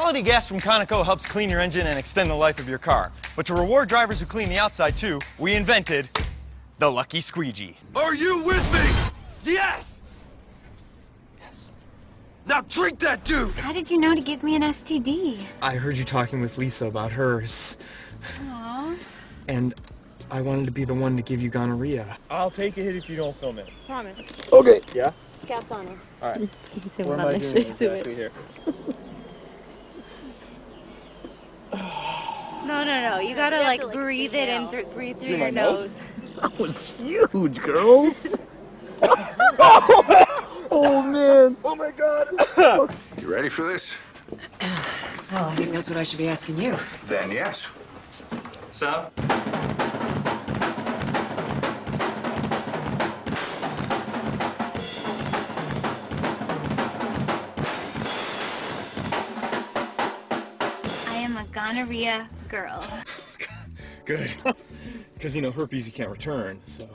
Quality gas from Conoco helps clean your engine and extend the life of your car. But to reward drivers who clean the outside too, we invented the Lucky Squeegee. Are you with me? Yes! Yes. Now drink that, dude! How did you know to give me an STD? I heard you talking with Lisa about hers. Aww. And I wanted to be the one to give you gonorrhea. I'll take a hit if you don't film it. Promise. Okay. Yeah? Scout's on her. All right. What am I doing exactly here? No. You gotta like breathe it in, breathe through your nose. That was huge, girls. Oh man. Oh my God. You ready for this? Well, I think that's what I should be asking you. Then yes. So. I'm a gonorrhea girl. Good. Because, you know, herpes you can't return, so...